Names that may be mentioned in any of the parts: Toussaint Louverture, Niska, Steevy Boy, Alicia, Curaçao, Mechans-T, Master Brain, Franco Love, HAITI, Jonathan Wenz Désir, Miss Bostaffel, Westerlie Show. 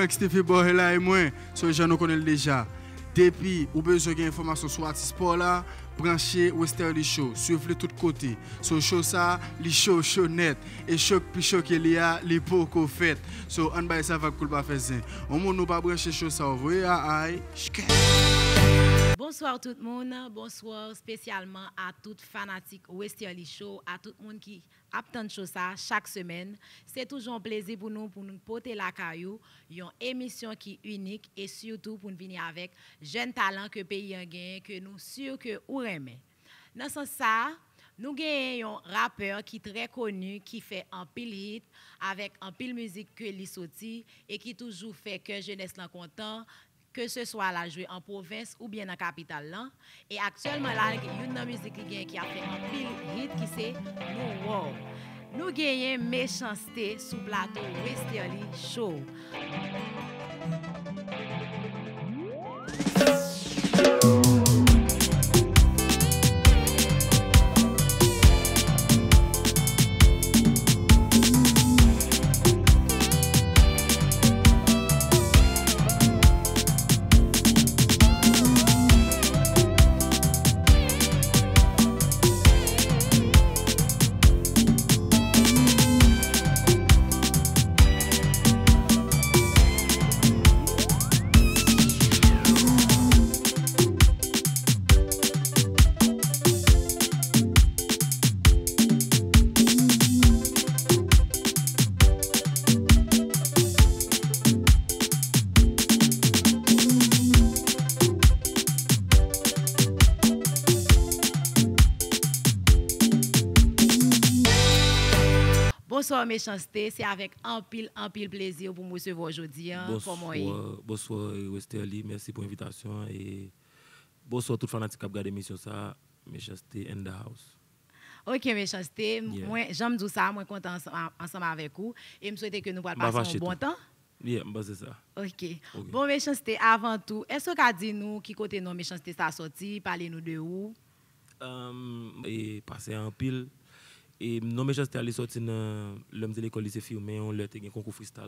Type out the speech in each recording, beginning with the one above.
avec Steevy Boy là et moi, ce genre nous connaissons déjà. Depuis, vous avez besoin d'informations sur l'artiste sport là, branchez Westerlie Show, suivez-le de tous côtés. Sur show ça, les show show net et choc plus choc qu'il y a les beaux qu'on fait. So on va ça va cool pas faire ça. On ne nous pas brancher show ça, vous voyez aïe. Bonsoir tout le monde, bonsoir spécialement à toutes fanatiques Westerlie Show, à tout le monde qui attend de ça chaque semaine. C'est toujours un plaisir pour nous porter la caillou, une émission qui est unique et surtout pour nous venir avec jeunes talents que pays a gagné, que nous sûr que ou aimez. Dans ce sens, nous avons un rappeur qui est très connu, qui fait un pile hit avec un pile musique que lui sorti et qui toujours fait que jeunesse l'en content. Que ce soit la jouer en province ou bien en capitale là. Et actuellement là, il y a une musique qui a fait un pile hit qui c'est New World. Nous gagnons Mechans-T sous plateau Westerlie Show. Bonsoir Mechans-T, c'est avec un pile plaisir pour me recevoir aujourd'hui. Bonsoir Westerlie, merci pour l'invitation et bonsoir tout fanatique qui a regardé l'émission ça, Mechans-T in the house. OK Mechans-T, moi j'aime tout ça, moi content ensemble avec vous et me souhaite que nous puissions passer un bon temps. Oui, c'est ça. OK. Bon Mechans-T, avant tout, est-ce que tu dis nous qui côté non Mechans-T ça sorti, parlez nous de où? Et passer un pile. Et non, mais j'étais allé sortir dans l'homme de l'école lycée filmé, on l'a fait un concours freestyle.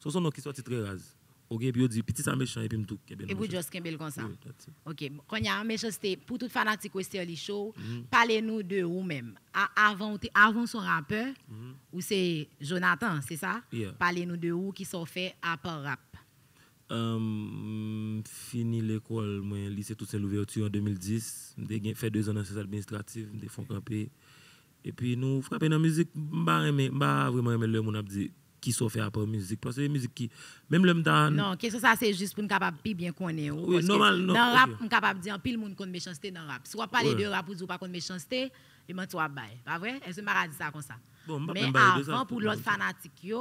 Ce sont nos qui sortent très rases. Ok, puis on dit petit ça méchant et puis tout. Et vous juste Kembel comme ça. Ok, quand il y a un Mechans-T, pour toute fanatique Westerlie Show, parlez-nous de vous-même. Avant son rappeur, ou c'est Jonathan, c'est ça? Parlez-nous de vous qui sont faits à part rap. Fini l'école, moi, lycée Toussaint Louverture en 2010. J'ai fait 2 ans dans le administrative, j'ai fait camper. Et puis nous frappons dans la musique, je vraiment aimé le monde dit qui sont fait après musique. Parce que la musique qui. Même l'homme dans. Non, qu'est-ce que ça c'est juste pour nous capable de bien connaître. Oui, normal. Dans le rap, on est capable de dire pile monde contre Mechans-T dans le rap. Si on parle de rap ou pas contre Mechans-T, je ne sais pas. Vrai? Est-ce que je dis ça comme ça? Mais avant, pour l'autre fanatique,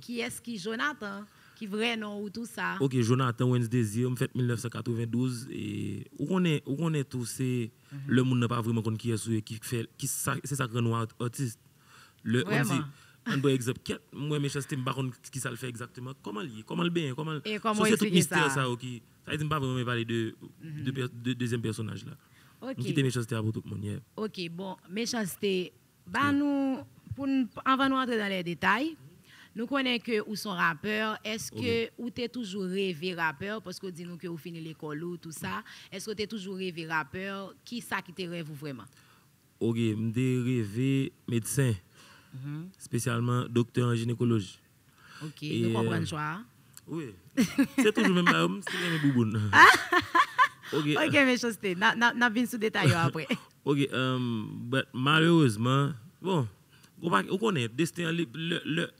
qui est-ce qui Jonathan? Qui vrai non ou tout ça? Ok, Jonathan Wenz Désir, fait 1992 et où on est tous c'est le monde n'a pas vraiment connu qui est qui fait qui c'est ça que nous artiste le on dit un bon exemple moi Mechans-T me baronne qui ça le fait exactement comment le bien et comment c'est tout mystère ça ok ça dit pas vraiment parler de deuxième personnage là qui était Mechans-T pour tout le monde. Ok bon Mechans-T bah nous pour avant nous entrer dans les détails. Nous connaissons que vous sont rappeurs. Est-ce que vous avez toujours rêvé rappeur? Parce que vous dites que vous finissez l'école ou tout ça. Est-ce que vous avez toujours rêvé rappeur? Qui ça qui te rêve vraiment? Ok, je rêvé médecin, spécialement docteur en gynécologie. Ok, vous comprenez le choix? Oui, c'est toujours même là, c'est même bouboune. Ok, Mechans-T, nous venons sous détail après. Ok, malheureusement, bon. On connaît, destin,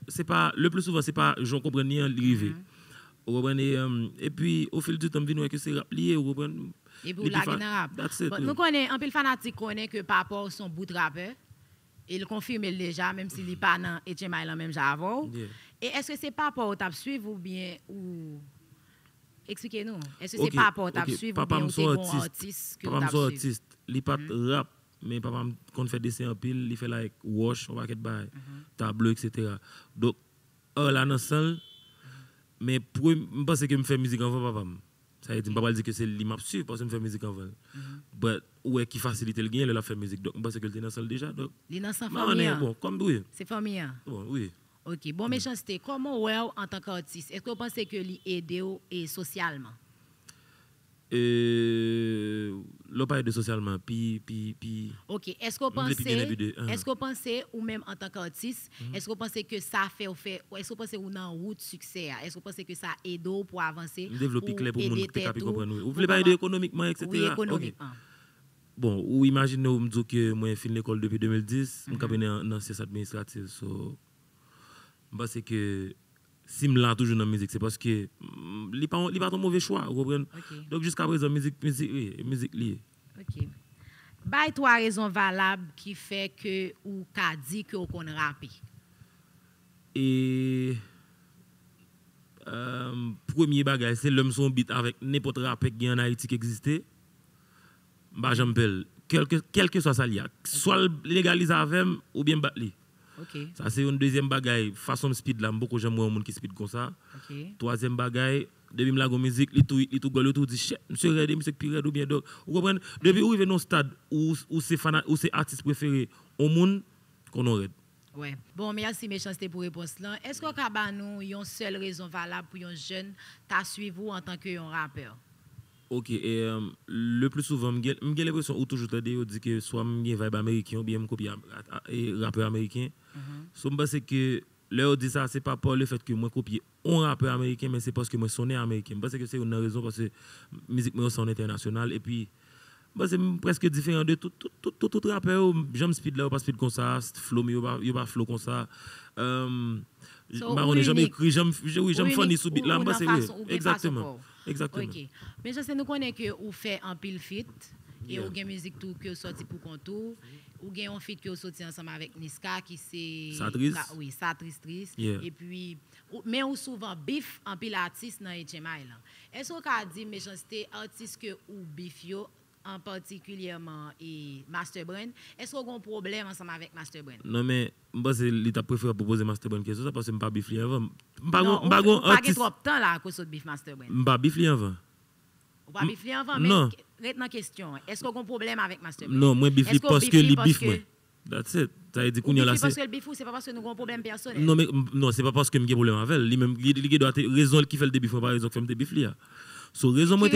c'est pas le plus souvent, c'est pas je comprends ni arrivé. Et puis au fil du temps, nous que c'est rappelé. Et vous la rap. Nous connaissons un peu le fanatique connaît que par rapport à son bout de rappeur, il confirme déjà même s'il n'est pas dans et Jamaïla même j'avoue. Et est-ce que c'est par rapport au tap suivre ou bien ou expliquez-nous. Est-ce que c'est par rapport au tap suivre ou bien ou c'est un artiste que tap suivre? Papa artiste, il pas rap. Mais papa, quand on fait des dessins en pile, il fait like wash, on va quitter by tableau, etc. Donc, là, dans salle, mais pour me penser que je fais musique en vol, papa, ça veut dire, papa dit que c'est l'image sûre parce que je fais musique en vol. Mais ouais, qui facilite le gain, il a fait musique. Donc, je pense que le dans salle déjà. Donc, il est dans sa famille. Bon, comme oui. C'est familier. Bon, oui. OK. Bon, Mechans-T, comment vous, en tant qu'artiste, est-ce que vous pensez que l'aide est socialement? Le parle de socialement, puis... OK. Est-ce que vous pensez, ou même en tant qu'artiste, est-ce que vous pensez que ça fait, est-ce que vous pensez qu'on a en route succès? Est-ce que vous pensez que ça aide pour avancer? Développer clair pour aider les gens. Vous voulez pas aider économiquement, etc.? Oui, économiquement. Okay. Bon, ou imaginez, vous me dites que moi, j'ai fini l'école depuis 2010, je suis dans sciences administratives, so... C'est que si je suis toujours dans la musique, c'est parce que ce n'est pas un mauvais choix. Okay. Donc jusqu'à présent, la musique liée. OK. Bah, trois raisons valables qui fait que ou qu'a dit que vous connaissez rapper. Et premier bagage, c'est l'homme son beat avec n'importe rappeur qui en Haïti qui existait. Bah, j'appelle quel que soit ça lié, soit légaliser avec ou bien battre. Okay. Ça c'est une deuxième bagaille, façon speed là, beaucoup j'aime moi monde qui speed comme ça. Okay. Troisième bagaille, depuis la musique, il tout dit monsieur regardez monsieur pirate ou bien donc vous comprenez depuis où il est dans stade où c'est fan où c'est artiste préféré au monde qu'on aurait. Ouais. Bon, merci Mechans-T pour réponse là. Est-ce qu'on a nous une seule raison valable pour un jeune t'a suivre en tant que un rappeur? OK, et le plus souvent, j'ai l'impression ou toujours on dit que soit j'ai vibe américain ou bien je copie un rappeur américain. Je pense que leur dit ça, c'est pas pour le fait que moi copie un rappeur américain, mais c'est parce que moi sonne américain. Je pense que c'est une raison parce que la musique me sonne internationale et puis c'est presque différent de tout rappeur. J'aime speed là, ou pas speed comme ça, flow mais ou pas flow comme ça. On n'a jamais écrit, j'aime funny sous beat là, c'est vrai. Exactement. Exactement. OK. Mais je sais nous connaît que vous faites un pile fit et vous avez musique tout que sorti pour contour, vous avez un fit que vous sorti ensemble avec Niska qui c'est Satrice. Oui, Satrice. Et puis mais on souvent bif en pile artiste dans HMI là. Est-ce qu'on a dit Mechans-T artiste que ou bif yo en particulièrement et Master Brain, est-ce qu'on a un problème ensemble avec Master Brain? Non mais moi c'est l'état préféré proposer Master Brain question ça parce que me pas bifler avant. Pas trop temps là à cause de bif Master Brain. Pas bifler avant. Pas bifler avant mais maintenant question, est-ce qu'on a un problème avec Master Brain? Non, moi bifler parce que les bif moi. That's it. Ça veut dire qu'on y a là c'est parce que le bifou c'est pas parce que nous avons un problème personnel. Non mais non, c'est pas parce que me j'ai problème avec lui même il doit raison qui fait le bif par exemple fait me bifler. So raison moi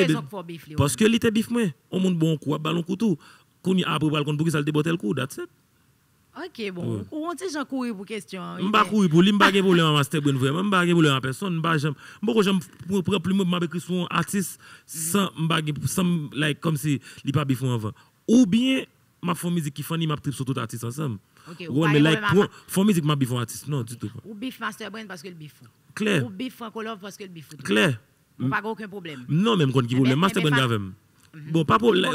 parce que l'été bif moi on monte bon coup ballon couteau qu'on y a après balcon pour que ça le débotte le coup that's it. OK bon on dit j'en courir pour question m'pa courir pour lui m'pa gain problème en Master Brain vraiment m'pa gain problème en personne m'pa j'aime beaucoup j'aime prendre plus moi m'écrit son artiste sans m'pa sans like comme si il pas bif avant ou bien ma font musique qui fanny m'a trip sur tout artiste ensemble. OK mais like font musique m'a bif artiste non du tout ou bif Master Brain parce que le bif clair ou bif Franco Love parce que le bif clair. Pas aucun problème. Non, même quand il y a problème, Master Brain grave. Bon, pas problème.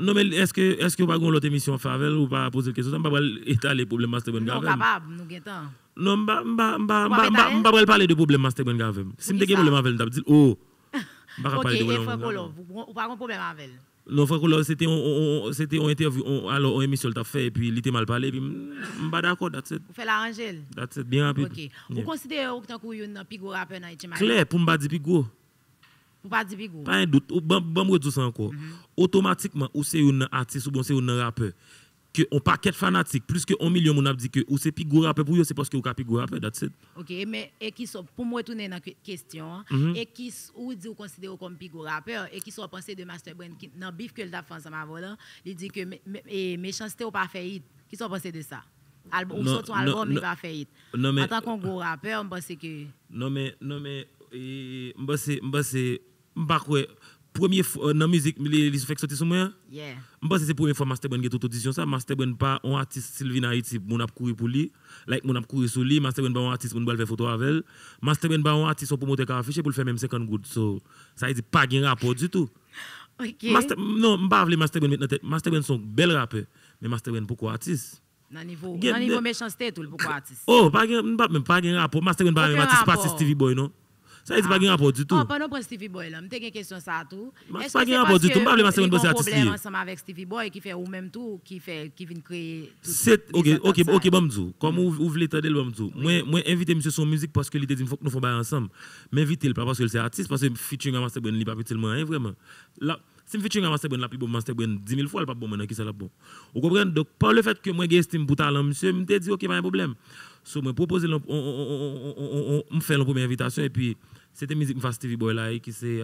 Non, mais est-ce que vous avez une autre émission en faveur ou pas poser question? Vous n'avez pas étaler le problème Master Brain grave. Non, je ne vais pas parler de problème Master Brain grave. Si vous avez un problème avec elle, vous dites, oh, je ne vais pas parler de problème. Vous n'avez pas de problème avec elle. Non, Franco Love, c'était en interview, alors en émission, il a fait, et puis il était mal parlé, puis je suis pas d'accord, that's it. Vous faites l'arranger. That's it, bien rapide. OK. Vous considérez que vous êtes un pigot rappeur dans HMI? Clair, pour ne pas dire pigot. Pour ne pas dire pigot. Pas un doute, bon, je dis ça encore. Automatiquement, ou c'est un artiste ou c'est un rappeur, que on paquet fanatique, plus que 1 million, on a dit que ou c'est pigot rappeur pour vous, c'est parce que vous êtes pigot rappeur, that's it. OK, mais pour moi, retourner dans la question, et qui vous considérez comme pigot rappeur, et qui sont pensés de Master Brain, dans le bif que le DAF fait ensemble avant, il dit que Mechans-T ou pas fait hit, qui sont pensés de ça? Ou soit ton album, il va faire hit. En tant qu'on gros rappeur, je pense que... Non, mais, je pense que première fois dans la musique, les fait sortir sur moi. Je pense que c'est la première fois Master Brain qui a toute audition. Master Brain pas un artiste Sylvie Haïti, mon a couru pour lui. Like mon a couru sur lui. Master Brain pas un artiste, mon a fait photo avec elle. Master Brain pas un artiste pour monter affiché pour le faire même 50 gouttes. So, ça veut dire pas de rapport du tout. Okay. Non, je ne veux pas Master Brain maintenant tête. Master Brain sont bel rappeur, mais Master Brain pourquoi artiste? Dans niveau Mechans-T tout le pourquoi artiste? Oh, pas de rapport. Master Brain pas un artiste, pas Steevy Boy non. Ça n'est pas un rapport du tout. Non, pas pour Steevy Boy. Je me suis question ça tout. Est-ce que c'est pas du tout? Je ne sais pas si c'est un problème ensemble avec Steevy Boy qui fait ou même tout, qui vient créer. Ok, Bamzou. Comme vous voulez t'aider, Bamzou. Moi, invité monsieur son musique parce que l'idée dit qu'il faut que nous fassions ensemble. Mais invitez-le pas parce que c'est artiste, parce que featuring Master Brain, il n'est pas petit, vraiment. Si je fais un Master Brain, je suis un Master Brain 10 000 fois, je ne suis pas bon qui c'est là bon. Vous comprenez? Donc, par le fait que moi, j'ai estime pour talent, monsieur, je me dis, OK, pas un problème. So, je propose, on fait la première invitation, et puis, c'était musique de Steevy Boy là, qui c'est,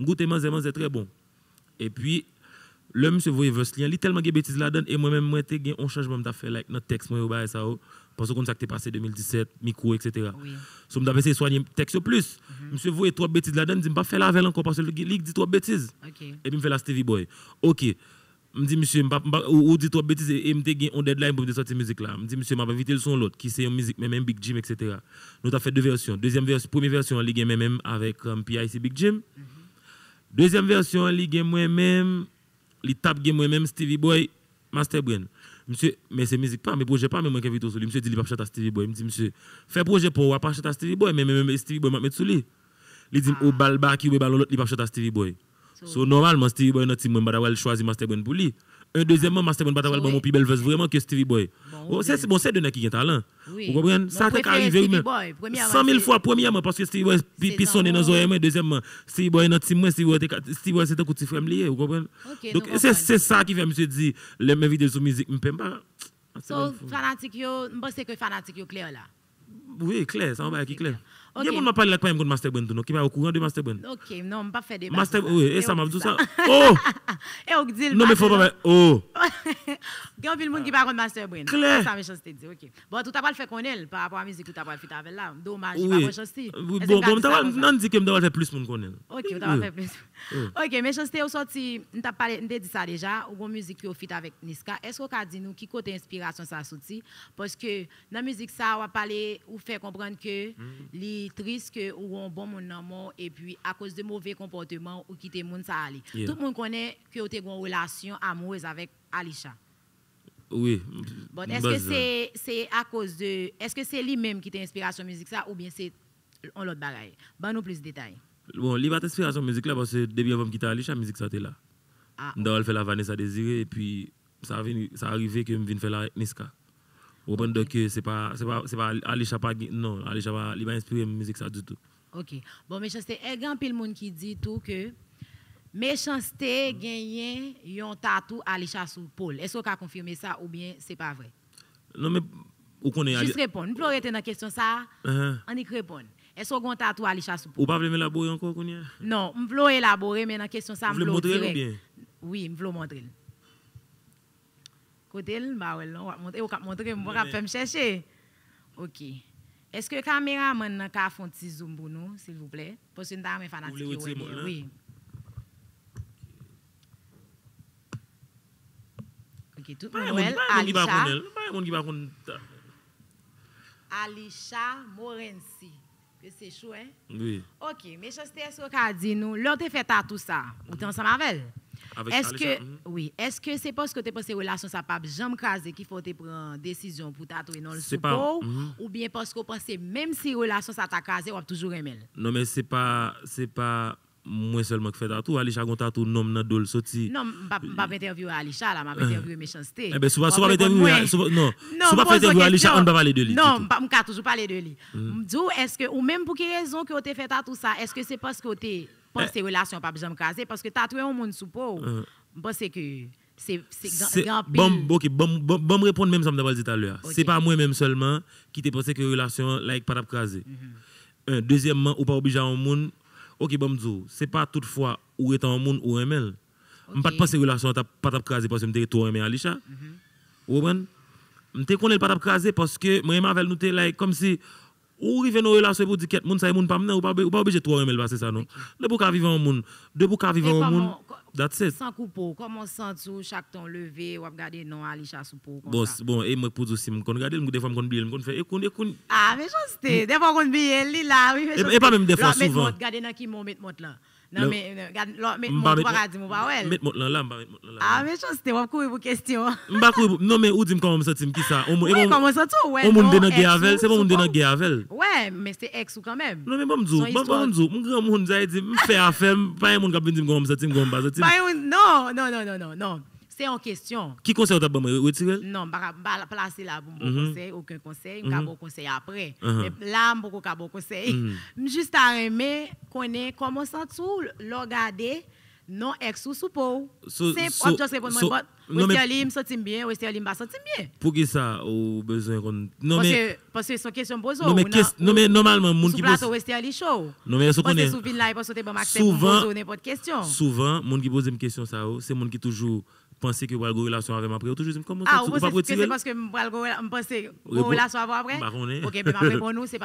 goûté, c'est très bon. Et puis, le monsieur voyait Westerlie, il a tellement de bêtises là-dedans, et moi-même, moi, j'ai eu un changement de faire avec notre texte, moi, ça, parce qu'on s'est passé 2017, micro, etc. Oui. So, je me suis soigné texte plus. Monsieur voyait trois bêtises là-dedans, je me dis, pas faire la veille encore, parce que le geek dit trois bêtises. Okay. Et puis, je fais la Steevy Boy. OK. Je me dis, monsieur, ou dit trois bêtises, et je me dis, on deadline pour sortir cette musique là. Je me dis, monsieur, je vais éviter le son l'autre, qui c'est une musique, même Big Jim, etc. Nous avons fait deux versions. Deuxième version, première version, on ligue même avec PIC Big Jim. Deuxième version, on ligue moi-même. Les tapes moi-même, Steevy Boy, Master Brain. Monsieur, mais c'est musique pas, mes projets pas, mais moi qui invite au sous lui. Monsieur dit, il va acheter à Steevy Boy. Il me dit, monsieur, fais projet pour, pas acheter à Steevy Boy, mais même Steevy Boy m'a mis sous lui. Il dit, au balba qui ou ballon l'autre, il va acheter à Steevy Boy. So, normalement, Steevy Boy, notre team, il choisit Master Brain pour lui. Un deuxièmement, Master Brain, il va avoir mon plus belle verse vraiment que Steevy Boy. C'est bon, c'est de qui est talent. Vous comprenez? Ça t'est arrivé, même 100 000 fois, premièrement, parce que Steevy Boy, puis sonne dans nos oreilles, deuxièmement, Steevy Boy, notre team, Steevy Boy, c'est un coup de frère lié. Vous comprenez? Donc, c'est ça qui fait, monsieur, dit, les mêmes vidéos sur musique, je ne peux pas. So, fanatique, je pense que fanatique, c'est clair là. Oui, clair, ça va être clair. Il y a des gens qui parlent de Master Brain, qui sont au courant de Master Brain. Ok, non, je ne pas faire des Master Brain. Oui, et ça m'a dit ça. Oh! Et on dit le non, mais il faut pas. Oh! Il y a des gens qui parlent de Master Brain. Clair. Ça, méchanceté dit. Ok. Bon, tout à l'heure, fait qu'on est par rapport à la musique, tout à l'heure, fait avec là. Dommage, pas méchanceté. Oui, bon, on dit que je dois faire plus pour qu'on est. Ok, on doit faire plus. Ok, méchanceté, on sorti, on t'a dit ça déjà, on a une musique qui est fit avec Niska. Est-ce qu'on peut dire nous qui côté inspiration ça sorti? Parce que dans la musique, ça, on va parler, on fait comprendre que triste que ou un bon monde dans mort et puis à cause de mauvais comportement ou quitter monde ça aller. Tout le monde connaît que vous avez une relation amoureuse avec Alicia. Oui. Bon, est-ce que c'est à cause de est-ce que c'est lui-même qui t'inspiration musique ça ou bien c'est on l'autre bagaille. Ban nous plus de détails. Bon, lui va t'inspiration musique là parce que depuis avant quitter Alicia musique ça était là. Donc elle fait la Vanessa Désiré et puis ça vient ça arrivé que me vient faire la Niska. Vous comprenez que c'est pas Alicia pas non Alicia pas il va inspirer musique ça du tout. OK. Bon méchanceté est grand pile monde qui dit tout que méchanceté gagné yon tatou Alicia sous Paul. Est-ce qu'on a confirmé ça ou bien c'est pas vrai? Non mais ou connait Alicia. Juste répondre. Pour arrêter dans question ça. On y répond. Est-ce qu'on a tatou Alicia sous Paul? Ou pas veut élaborer encore connait? Non, on veut élaborer mais dans question ça on veut montrer bien. Oui, on veut montrer. Côté le barrel, on va montrer, on va faire me chercher. OK. Est-ce que caméraman n'a qu'à faire un petit zoom pour nous, s'il vous plaît? Parce que nous sommes fanatiques. Oui. OK, tout le monde, Alicia. Alicia Morency. Que c'est chaud, hein? Oui. OK, mais je sais ce qu'a dit nous. L'autre fait tout ça. Ou t'es ensemble avec elle? Est-ce que oui, est-ce que c'est parce que tu penses relation ça pas jamais crasé qu'il faut te prendre décision pour tatouer non le support ou bien parce que penser même si relation ça t'a crasé ou toujours aimer. Non mais c'est pas moi seulement qui fait tatou, Alicia gon tatou nom nan dol sorti. Non, pas interviewer Alicia là, m'a interviewer méchanceté. Eh ben souvent interviewer non, souvent pas interviewer Alicia, on va parler de lui. Non, pas m'ka toujours parler de lui. M'dou est-ce que ou même pour quelle raison que tu fait tatou ça, est-ce que c'est parce que tu pense que relation pas besoin de caser parce que tatouer un monde sous peau. Je pense que c'est grand pile. Bon, OK, bon me répondre même ça me dit tout à l'heure. C'est pas moi même seulement qui te pensé que relation like pas caser. Un deuxièmement ou pas obligé un monde. OK, bon me dit c'est pas toutefois ou étant un monde ou aimer. On pas penser relation pas caser parce que me territoire aimer Alicia. Ou ben me te connaît pas caser parce que moi avec nous t'es like comme si ou rive nos relations pour dire que moun ça moun pas ou pas obligé toi aimer passer ça non le pour qu'a vivre en monde de pour qu'a vivre en monde that's it sans coupeau comment sentou chaque temps lever ou regarder non Alicia sous pour comme ça bon et moi pour dire si me connait regarder des fois me connait oublier me connait faire écoute ah mais j'stais des fois connait oublier li là oui et pas même des fois souvent regarder dans qui mon mettre monte là non mais regarde l'autre pas dire mon pas ouais mettre monte là ah mais j'stais on courir pour question m'pa courir non mais ou dit me comment me sentir qui ça on comment sentou ouais on monde dans guerre avec c'est pas monde dans guerre avec ouais mais c'est ex ou quand même non mais bon me dit mon grand monde ça dit me faire affaire pas un monde qui dit me comment me sentir comment pas sentir. Non. C'est en question. Qui conseille au tabac retirer? Non, pas placer là pour bon conseil, aucun conseil, un bon conseil après. Mais là, beaucoup bon conseil. Juste à aimer connaître comment sentir, regarder non ex ou soupo. C'est juste répondre moi bon. Westerlie me sentim bien, Westerlie m'a sentim bien. Pour qui ça au besoin non mais parce que son question bozo. Non mais normalement moun qui pose Westerlie Show. Non mais ça connaît. Souvent n'importe question. Souvent moun qui pose une question ça c'est moun qui toujours penser que va une relation avec après toujours comment ça tu pas retirer. Ah c'est parce que me penser une relation après. OK mais après pour nous c'est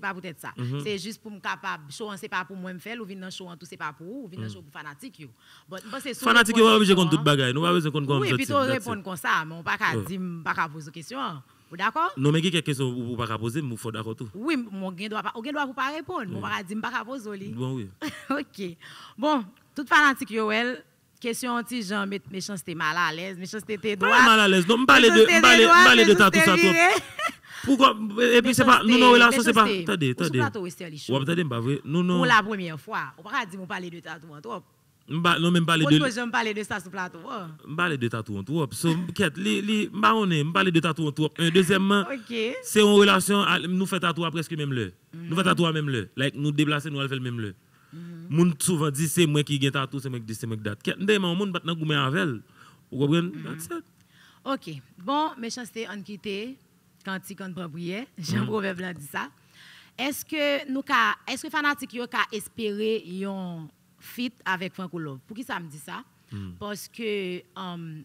pas peut-être ça. C'est juste pour me capable show, c'est pas pour moi me faire ou venir dans show en tout, c'est pas pour ou venir dans show pour fanatique yo. Bon fanatique yo pas obligé contre toute bagaille, nous pas besoin contre comme ça. Oui, puis on répond comme ça, mais on pas qu'à dire pas qu'à poser question. Vous d'accord? Non mais quelques questions vous pas qu'à poser, vous faut d'accord tout. Oui, mon gain doit pas, on doit vous pas répondre, on pas dire pas qu'à poser. Bon oui. OK. Bon, toute fanatique yo elle question anti Jean Mechans-T mal à l'aise, Mechans-T droit. Pas mal à l'aise, non, parler de ta tout ça tout. Pourquoi et puis c'est pas nous non relation c'est pas attendez on attendez pas vrai nous non pour la première fois on pas dire on parler de tatou en trop non même parler de je me parler de ça sur plateau on parler de tatou en trop so quête li on on parler de tatou en trop un deuxièmement c'est en relation nous fait tatou presque même l'heure nous fait tatou même l'heure like nous déplacer nous faire même l'heure moun souvent dit c'est moi qui gagne tatou c'est moi qui dit c'est moi qui date quête demain moun pas dans goumer avec vous comprenez OK bon Mechans-T on quitter quand prend prière, Jean Proverbe l'a dit ça. Est-ce que nous est-ce que fanatique yo ka espérer yon fit avec Franco Love? Pour qui ça me dit ça? Parce que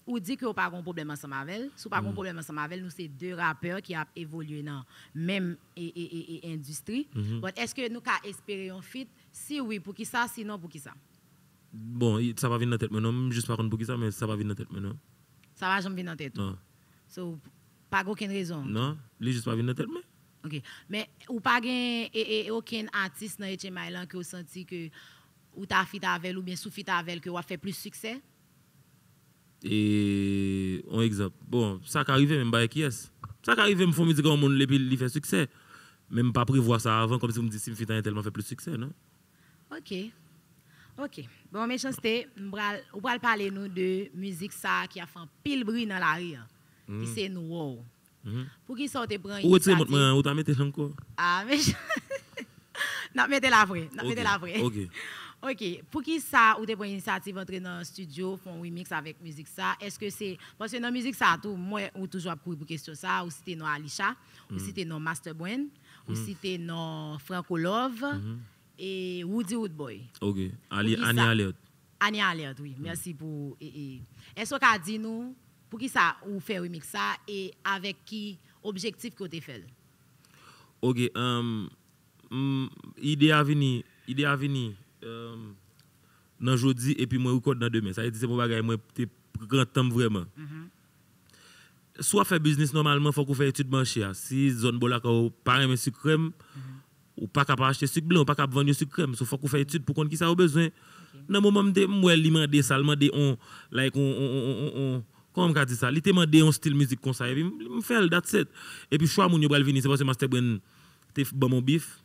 ou dit que pas gon problème ensemble avec, sou pas gon problème ensemble avec, nous c'est deux rappeurs qui a évolué dans même et industrie. But est-ce que nous ka espérer yon fit? Si oui, pour qui ça? Sinon pour qui ça? Bon, ça va venir dans tête maintenant, juste pas contre pour qui ça mais ça va venir dans tête maintenant. Ça va jamais venir dans tête. Non. So pas aucune raison. Non, lui juste pas venir dans tête mais. OK. Mais ou pas gain et aucun artiste dans HM Island que vous senti que ou ta fit avec ou bien sous fit avec que ou a fait plus succès. Et on exemple. Bon, ça qui arrive même pas qui est. Ça qui arrive me font me dire comment monde il fait succès. Même pas prévoir ça avant comme si me dit si me fit tellement fait plus succès, non? OK. OK. Bon Mechans-T, on va parler nous de musique ça qui a fait pile bruit dans la rue. Qui c'est nous. Pour qui ça te prend une initiative? Ou tu mets encore? Ah, mais non, mettez la vraie. OK. Pour qui ça ou te prend une initiative entrer dans le studio, font remix avec musique ça? Est-ce que c'est parce que dans musique ça tout moi ou toujours pour question ça ou si t'es non Alicia, ou si t'es non Master Brain, ou si t'es non Franco Love et Woody Woodboy. OK. Annie Alliot, oui. Merci pour est-ce qu'on a dit nous pour qui ça ou faire remix ça et avec qui objectif que tu fait? OK, idée à venir dans jeudi et puis moi record dans demain. Ça veut dire c'est mon bagage moi te prend temps vraiment. Soit faire business normalement faut qu'on fait étude marché. Si zone bolaka ou pas un sucre crème ou pas capable acheter sucre blanc, ou pas capable vendre sucre crème, so faut qu'on fait étude pour qu'on qui ça au besoin. Dans moment de moi demander seulement des on like on comme qu'a dit ça, il te demandé un style musique comme ça et puis me fait that's it. Et puis choix mon yo pral venir c'est parce que Master Brain te bon mon bif.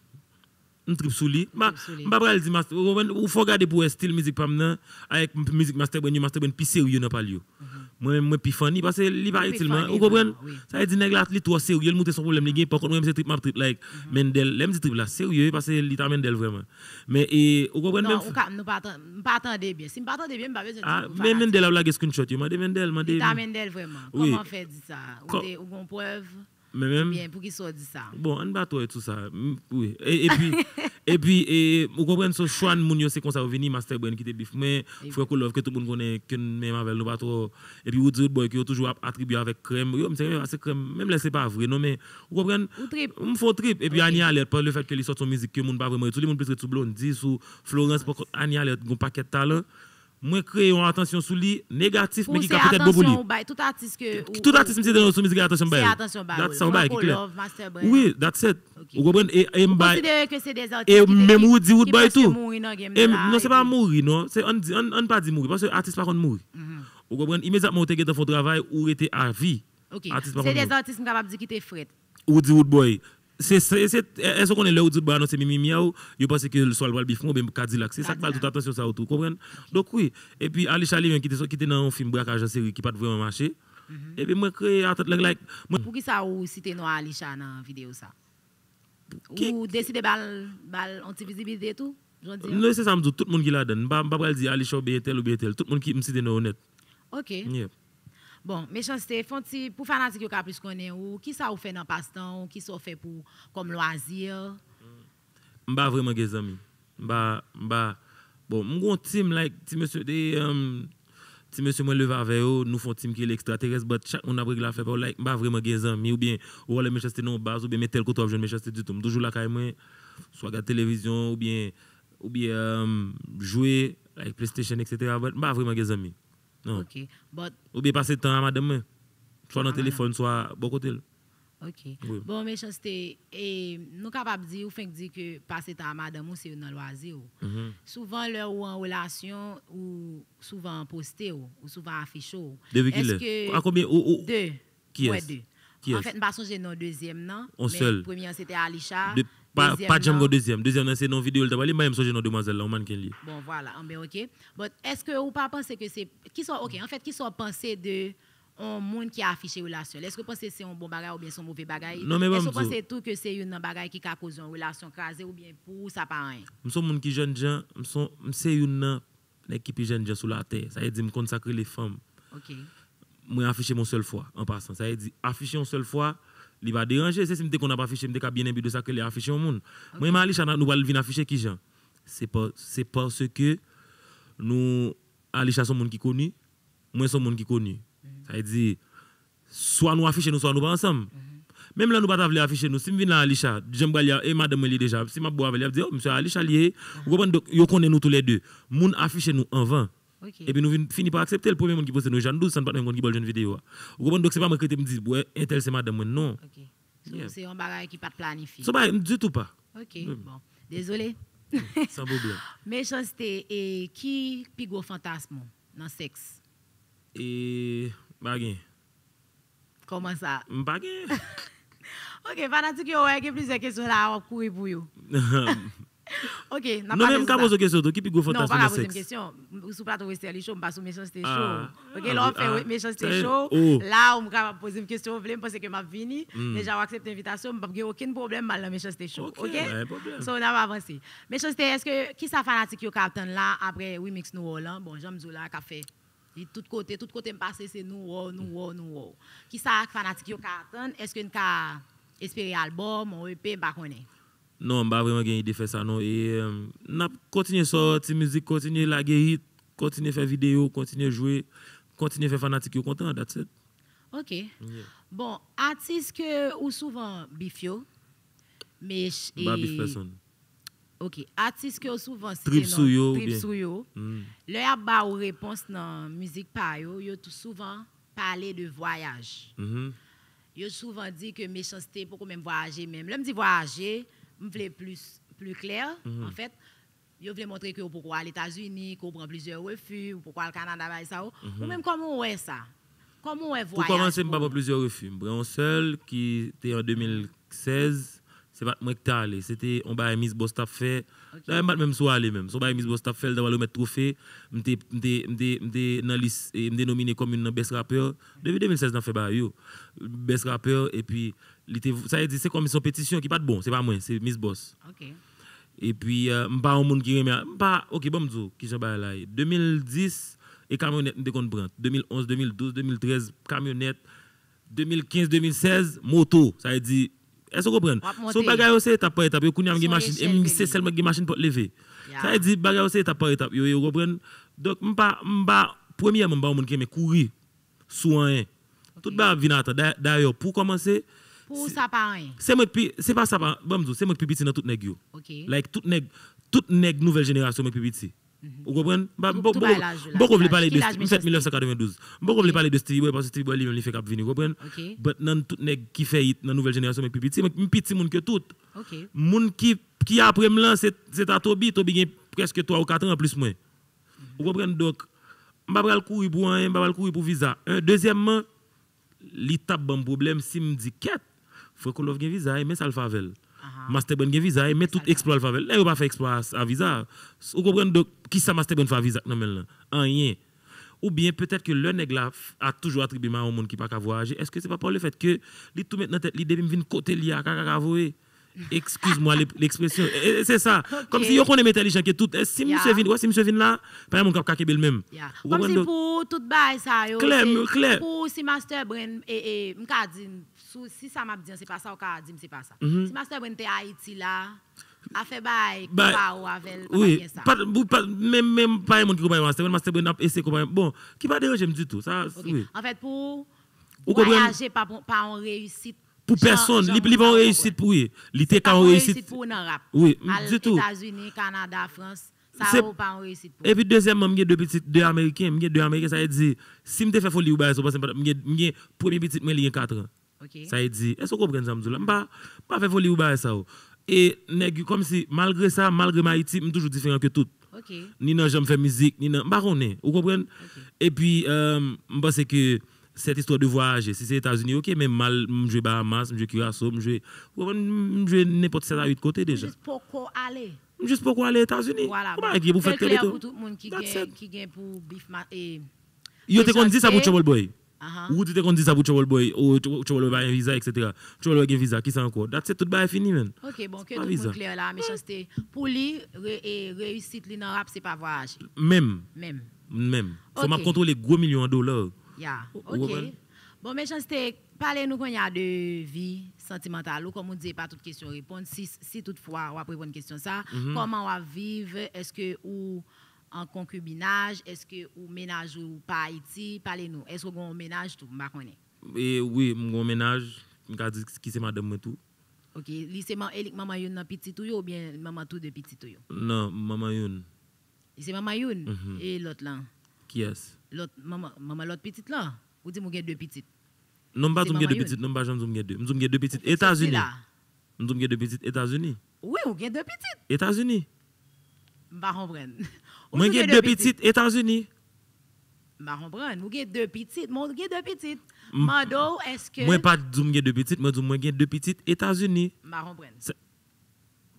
On trip sous lui. M'pa pral dire Master ou faut regarder pour style musique pas maintenant avec musique Master Brain plus sérieux dans palio. Moi plus funny parce que il va tellement vous comprenez? Ça veut dire nèg là il trop sérieux, il monter son problème, il gain par contre moi c'est trip m'a trip like Mendel, l'aime trip là sérieux parce que il t'a Mendel vraiment. Mais et vous comprenez même m'pa attendre bien. Si m'pa attendre bien, m'pa besoin de ah, mais Mendel là qu'est-ce qu'une shot, Mendel. T'a Mendel vraiment. Comment faire dit ça? Ou gon preuve? Bien pour qui soit dit ça. Bon, on va toi et tout ça. Oui. Et puis vous comprenez ce choix de moun yo c'est comme ça venir Master Brain qui te bif mais Franco Love que tout le monde connaît que même avec nous pas trop et puis Woody Boy qui toujours attribué avec crème yo même là c'est pas vrai non mais vous comprenez on fait trip et puis Annie Alert par le fait que il sort son musique que moun pas vraiment tout le monde plus que tout Blondie sous Florence pour Annie Alert gon paquet talent. Moi créer une attention sur lui négatif mais qui peut-être bon pour lui. Tout artiste c'est dans son musique attention bail. That's all bail clair. Oui, that's it. Vous comprenez et bail. Et même Woody Woodboy tout. Non, c'est pas mourir non, c'est on pas dit mourir parce que artiste pas qu'on mourir. Vous comprenez immédiatement tu dans ton travail ou était à vie. OK. C'est des artistes capable de quitter fret. Woody Woodboy c'est est-ce qu'on est là où dit bah non c'est mimi miaou je pense que le soir va le bifon ben Cadillac c'est ça qui va toute attention ça autour comprendre donc oui et puis Alicia lui qui était dans un film braquage en série qui pas vraiment marché et puis moi créer attendre like pour qui ça ou citer non Alicia dans vidéo ça ou décider bal anti visibilité tout Non, c'est ça, me dit tout le monde qui la donne. Je ne vais pas dire Alicia ou bien tel, tout le monde qui me cite honnête. OK. Yeah. Bon, Méchanceté, pour fanatique qui plus connaît ou qui ça vous fait dans passe-temps, qui ça fait pour comme loisir? Je ne pas vraiment des amis. Bon, mon team like monsieur si monsieur moi leva avec eux nous font team qui l'extraterrestre but chaque on a pris la fait pour like pas vraiment gain amis ou bien ou les Mechans-T non base ou bien tel que toi jeune Mechans-T du tout toujours la caille moi soit regarder télévision ou bien jouer avec PlayStation etc. pas vraiment gain amis non OK but ou bien passer temps à madame soit dans téléphone soit bon côté. OK. Oui. Bon, Méchanceté, et nous capables de dire ou fin dire que passer ta madame ou c'est dans loisir. Souvent leur ou en relation ou souvent posté ou souvent affiché. Est-ce que à combien ou deux qui est deux? En fait, pas songer non deuxième non, mais premier c'était Alicia. Pas jamais go deuxième c'est non vidéo, tu vas aller même songer non demoiselle là, on manque lié. Bon voilà, on bien OK. But est-ce que ou pas penser que c'est qui sont OK, en fait qui sont pensés de un monde qui a affiché relation. Est-ce que vous pensez que c'est un bon bagage ou bien c'est un mauvais bagage? Non, mais est-ce que vous pensez tout que c'est une bagage qui a causé une relation crasée ou bien pour ça pas rien? Je suis un monde qui jeune gens, je suis une équipe jeune gens sur la terre. Ça veut dire me consacrer les femmes. OK. Moi afficher mon seul fois en passant. Ça veut dire afficher mon seul fois, il va déranger, c'est si qu'on n'a pas affiché, me bien aimé de ça que les afficher au monde. Moi Malicha nous va venir afficher qui gens. C'est parce que nous Alicia sont monde qui connu, moi sont monde qui connu. Ça veut dire, soit nous affichons nous, soit nous pas ensemble. Même là, nous ne pouvons pas afficher nous. Si je viens à Alicia, j'aime bien et madame elle est déjà. Si je bois avec elle, je dis, oh, monsieur Alicia, vous connaissez nous tous les deux. Nous affichons nous en vain. Et puis nous finissons par accepter le premier monde qui pose nos jeunes 12, ça ne peut pas être qui pose une vidéo. Donc, ce n'est pas moi qui me dis, ouais, tel c'est madame, non. C'est un bagage qui n'est pas planifié. Du tout pas. OK, bon. Désolé. Sans problème. Méchanceté, et qui pigue au fantasme dans le sexe? Et. Baguen. Comment ça? Baguen. OK, fanatique, yo, ouais, plusieurs questions là, on courir pour vous. OK, n'a pas. Non même quand vous question, qui pique fantasme sexe. Non, pas poser une question. Sous plateau Westerlie Show, on passe Méchanceté Show. OK, là on fait Méchanceté Show. Là on va poser une question, vous voulez me penser que m'a vini, déjà accepté l'invitation, pas aucun problème mal dans Méchanceté Show. OK. So on va avancer. Méchanceté, est-ce que qui ça fanatique yo captain là après we mix nous là? Bon, j'aime Zola là café. De tout côté me passer c'est nous. Qui ça fanatique yo carton? Est-ce que n'ka espérer album ou EP pas connait? Non, pas vraiment gagner de faire ça non et n'a continuer sortir musique, continuer la guérite, continuer faire vidéo, continuer jouer, continuer faire fanatique yo content that's it. OK. Yeah. Bon, artiste que ou souvent bifio mais OK, artiste que souvent c'est trip sou yo. Le a ba ou réponse dans musique pa yo, yo tout souvent parler de voyage. Yo souvent dit que Méchanceté pour même voyager même. L'homme dit voyager, me veut plus clair en fait. Yo veut montrer que pourquoi les États-Unis, qu'on prend plusieurs refus ou pourquoi le Canada va ça ou même comment ouais ça. Comment ouais voyage. Pour commencer me pas plusieurs refus, prend seul qui était en 2016. C'est pas moi qui t'ai allé, c'était on va Miss Bostaffel. Là même soit allé même, on va Miss Bostaffel d'avoir le mettre trophée, m'était dans liste et m'était nominé comme une best rappeur depuis 2016 dans février. Best rappeur et puis ça veut dire c'est comme son pétition qui pas de bon, c'est pas moi, c'est Miss Boss. OK. Et puis m'pas un monde qui remet pas OK bon m'dou qui j'en bail là 2010 et camionnette m'était compte prendre 2011 2012 2013 camionnette 2015 2016 moto, ça veut dire est-ce que vous comprenez? Son bagage c'est étape par étape. Vous connaissez une machine, c'est seulement une machine pour lever. Ça veut dire bagage c'est étape par étape. Vous comprenez? Donc m'pa premièrement m'pa monde qui aime courir soin. Tout ba vient attendre. D'ailleurs pour commencer pour ça pas rien. C'est pas ça pas. Bon c'est moi plus petit dans toute nèg yo. Like toute nèg nouvelle génération moi plus petit. Vous comprenez? Beaucoup voulez parler de 1992. Beaucoup voulez parler de Steevy Boy parce que Steevy Boy lui-même il fait cap venir, vous comprenez? Mais non tout nèg qui fait hit dans nouvelle génération mais petit, monde que tout. Monde qui après me lancer c'est à Toby gagne presque 3 ou 4 ans plus moins. Vous comprenez donc m'pa pas courir pour rien, m'pa pas courir pour visa. Deuxièmement, l'étape bon problème si me dit quête, Franco Love gagne visa mais ça le favel. Master Brain gagne visa mais tout exploit le favel. Là il va faire exploit à visa. Vous comprenez donc qui ça Master Brain fait visa non mais rien. Ou bien peut-être que le nèg là a toujours attribué mal au monde qui pas voyager. Est-ce que c'est pas pour le fait que li tout maintenant tête li depuis me vinn côté li a voyager Excuse-moi l'expression. C'est ça. Okay. Comme si on connaît intelligent que tout. Si monsieur vient, si monsieur vient là, par exemple, on cap capable même. Comme si pour toute base ça yo. Clair. Pour si Master Brain et m'ka dit si ça m'a dit c'est pas ça, on ka dit c'est pas ça. Si Master Brain était à Haïti là, a fait bail ou avec oui, pas même pas monde qui Master Brain n'a essayé bon, qui pas déranger du tout. Ça oui. En fait pour voyager pas en réussite pour personne, il va en réussite pour lui. Il était pas en réussite pour un rap. Oui, du tout. États-Unis, Canada, France, ça va pas en réussite pour. Et puis deuxièmement, il y a deux américains, ça veut dire si me fait folie ou baisse, parce que me premier petit moi il y a 4 ans. Ça veut dire est-ce que vous comprenez ça m'dou pas fait folie ou baisse ça. Et nèg comme si malgré ça, malgré Haïti, me toujours différent que tout. Ni non j'aime faire musique, ni non baronné, vous comprenez? Et puis je pense que cette histoire de voyager, si c'est États-Unis, ok, mais mal, je vais Bahamas, je vais Curaçao, je vais n'importe 7 à 8 côtés déjà. Juste pour quoi aller? Juste pour quoi aller aux États-Unis? Voilà. Pour faire clair pour tout le monde qui gagne pour Biff Mat. Yo te dit ça pour Trouble Boy. Ou tu te dit ça pour Trouble Boy, ou Trouble Boy a un visa, etc. Trouble Boy a un visa, qui c'est encore? That's it, tout est fini, man. Ok, bon, que tout le monde clair là, méchanceté. Pour lui, réussite, lui, dans rap, c'est pas voyager. Même. Faut m'a contrôler gros millions de dollars. Yeah. OK. Bon, mais Mechans-T, parlez-nous quand il y a de vie sentimentale ou comme on dit, pas toutes questions répondre. Si toutefois, on va répondre à une question ça. Comment on va vivre? Est-ce que ou en concubinage? Est-ce que ou ménage ou pas Haïti? Parlez-nous. Est-ce que on ménage tout? Et oui, on ménage. On dit qui c'est madame tout. OK. Lycée, maman yon petit tout ou bien maman tout de petit tout? Non, maman yon. C'est maman yon et l'autre là. Qui est-ce? Maman l'autre petite là ou dit mon gars deux petites non pas mon gars deux petites non pas j'en mon gars deux petites États-Unis mon gars deux petites États-Unis oui mon gars deux petites États-Unis pas comprendre mon gars deux petites États-Unis pas comprendre mon gars deux petites mando est-ce que moi pas mon gars deux petites moi mon gars deux petites États-Unis pas comprendre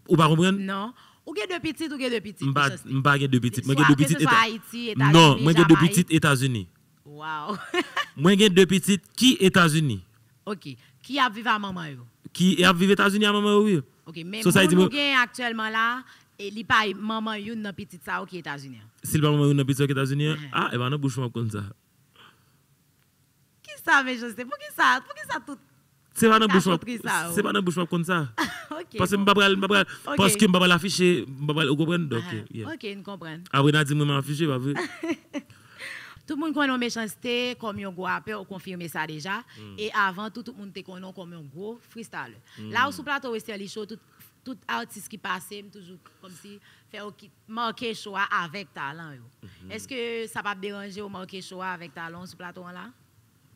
ou pas comprendre non. Ou bien deux petites, M'ba gen deux petites. Non, moi gen deux petites États-Unis. Wow. Moi gen deux petites qui États-Unis. OK. Qui a vivre à maman yo? Qui a vivre États-Unis à maman yo? OK, mais nous gen actuellement là et li pa maman yo nan petite ça OK États-Unis. Si maman yo nan petite aux États-Unis, ah, et ben nan bouche moi comme ça. Qui ça mais je sais pour qui ça tout. C'est pas dans bouche comme ça. Parce que je ne peux pas l'afficher. Vous comprenez? OK, nous comprenons. Après, on dit que je m'affiche. Tout le monde connaît Mechans-T comme un gros rappeur, on confirme ça déjà. Et avant, tout le monde te connaît comme un gros freestyle. Là, sur le plateau Westerlie Show, tout artiste qui passe, toujours comme si fait marquer choix avec talent. Est-ce que ça va déranger ou marquer choix avec talent sur le plateau là?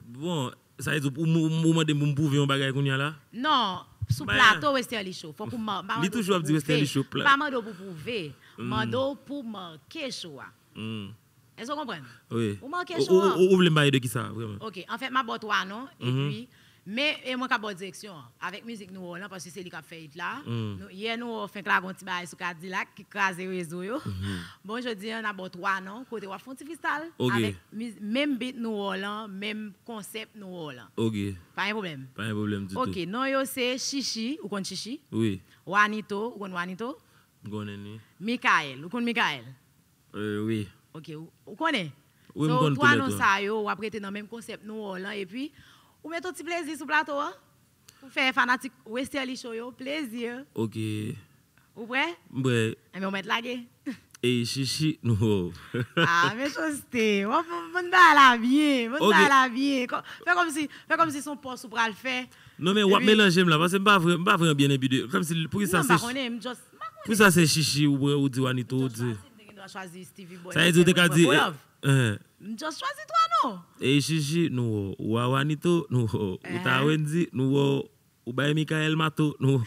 Bon. Ça est pour moment de bon pouvoir on bagaille qu'on y a là non sous plateau Westerlie Show faut qu'on il toujours dit Westerlie Show pas mando pour prouver mando pour marquer show est-ce qu'on comprend oui pour marquer show on ouvre le bail de qui ça vraiment OK en fait ma boîte toi non et puis mais et moi ka bonne direction avec musique nous là parce que c'est lui qui a fait là hier nous fait clagon petit bail sur Cadillac qui craser réseau yo bon je dis on a bon trois non côté wa font freestyle avec même beat nous là même concept nous là OK pas un problème du tout OK non yo c'est Chichi ou kon Chichi oui Juanito ou kon Juanito goneni Michael ou kon Michael oui OK ou connais oui on toi non ça yo après t'es dans même concept nous là et puis ou mettez un petit plaisir sur le plateau. Pour faire fanatique Westerlie Show, plaisir. OK. Ou prêt? Oui. Mais on met la gueule. Et chichi, non. Ah, mais Mechans-T. On va la bien. Fais comme si son poste pour le faire. Non, mais on va mélanger là. Parce que je ne vais pas vraiment bien épider. Comme si pour ça c'est. Pour ça c'est chichi ou dit Juanito. Tu dois choisir Steevy Boy. Ça veut dire que tu as dit. Just choisis toi non. Et Chichi nous Wawanito nous Utawenzi nous Ubay Michael Mato nous.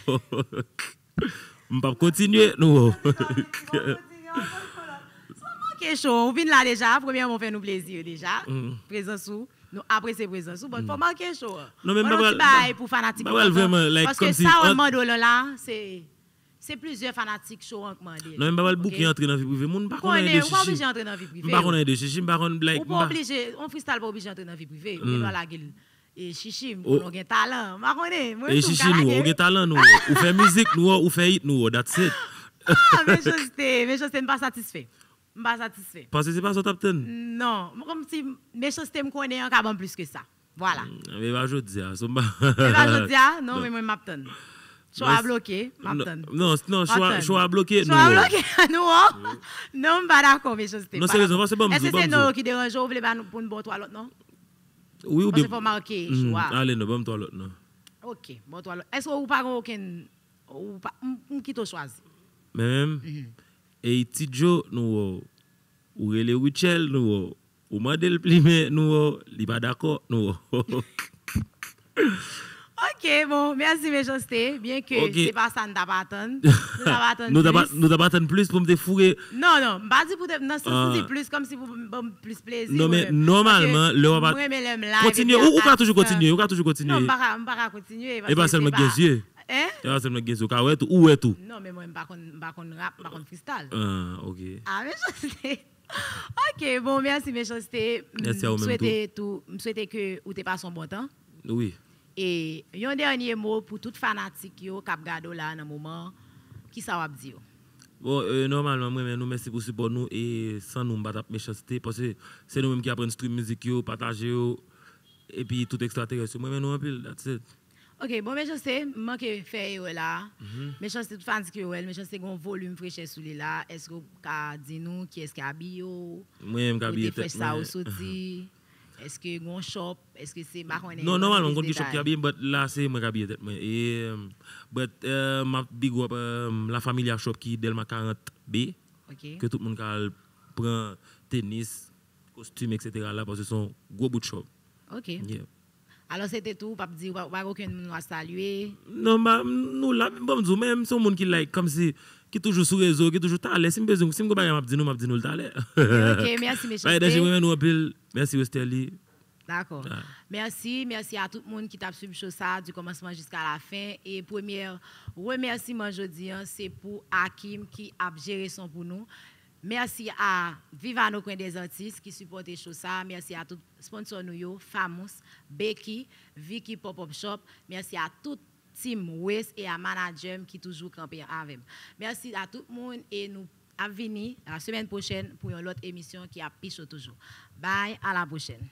On va continuer nous. OK show, on vient là déjà, premièrement fait nous plaisir déjà. Présence ou nous après c'est présence ou bon faut marquer show. Non mais bye pour fanatique. Parce que ça on mando là c'est plusieurs fanatiques show en mandé. Non, mais pas le bouquin entrer dans vie privée, monde pas connait de chichi. On pas obligé entrer dans vie privée. On pas connait de chichi, on pas obligé, on freestyle pas obligé entrer dans vie privée. On doit la gueule. Et chichi, nous avons talent. Et chichi, nous avons talent. Nous fait musique, nous fait hit, nous. That's it. Ah, mais je suis pas satisfait. Je ne suis pas satisfait. Parce que ce n'est pas son top 10? Non. Mais je suis connais encore plus que ça. Voilà. Mais je dis, non, mais moi, je m'abtonne. Choix bloqué, m'abtonne. Non, choix bloqué, non. Choix bloqué, non, je pas d'accord, mais je suis pas. Non, sérieusement, c'est bon. Est-ce que c'est nous qui dérangeons, vous voulez pas nous prendre une bonne toilette, non? Oui, ou bien. Parce qu'il faut marquer, choix. Allez, nous, bonne toilette, non. Ok, bonne toilette. Est-ce que vous n'avez pas aucun. Vous n'avez pas choisi? Même. Et Tidjo, nous, ou les Wichel, nous, ou Madel Plimé, nous, il pas d'accord, nous. Ok, bon, merci, Mechans-T. Bien que c'est pas ça, nous t'abattons. Nous t'abattons plus pour me défourer. Non, pas dit pour te. Non, c'est plus comme si vous me plus plaisir. Non, mais normalement, le rabat. Continuez, ou pas toujours continuer, Non, on va continuer. Et pas seulement des yeux. Hein? Ou est tout? Non, mais moi, je ne suis pas rap, je ne suis pas freestyle. Ah, ok. Ah, Mechans-T. Ok, bon, merci, Mechans-T. Merci à vous, je souhaite que vous passez un bon temps. Oui. Et un dernier mot pour tout fanatique qui regarde là, dans le moment, qui ça va dire? Bon, normalement, nous merci pour support nous et sans nous battre Mechans-T parce que c'est nous-mêmes qui apprenons stream musique, partager et puis tout extraterrestre. Moi-même, nous en pile, that's it. Ok, bon, Mechans-T, moi qui fais là, Mechans-T, tout fan qui est là, Mechans-T, un volume fraîche sur les là, est-ce que vous pouvez dire nous qui est-ce qui habille? Moi-même, qui habille ça au sorti. Est-ce que vous avez un shop? Est-ce que c'est marron? Non, normalement, on a un shop qui habille, mais là, c'est moi qui habille tête. Et, ma big up, la famille a shop qui est Delma 40B, que tout le monde prend tennis, costume, etc. là, parce que c'est un gros bout de shop. Ok. Alors c'était tout, pas dire pas aucun monde nous saluer. Non, nous là même son monde qui like comme si qui toujours sur réseau, qui toujours talent, si besoin, si me pas m'a dit nous le talent. OK, merci Mechans-T. Déjà nous appelle. Merci Westerlie. D'accord. Merci à tout le monde qui t'a suivi sur ça du commencement jusqu'à la fin et premier remerciement aujourd'hui c'est pour Hakim qui a géré son pour nous. Merci à Viva nos coins des artistes qui supportent les choses. Merci à tous les sponsors, Famous, Becky, Vicky Pop-Up Shop. Merci à toute Team West et à Manager qui toujours campé avec. Merci à tout le monde et nous à venir la semaine prochaine pour une autre émission qui a piché toujours. Bye, à la prochaine.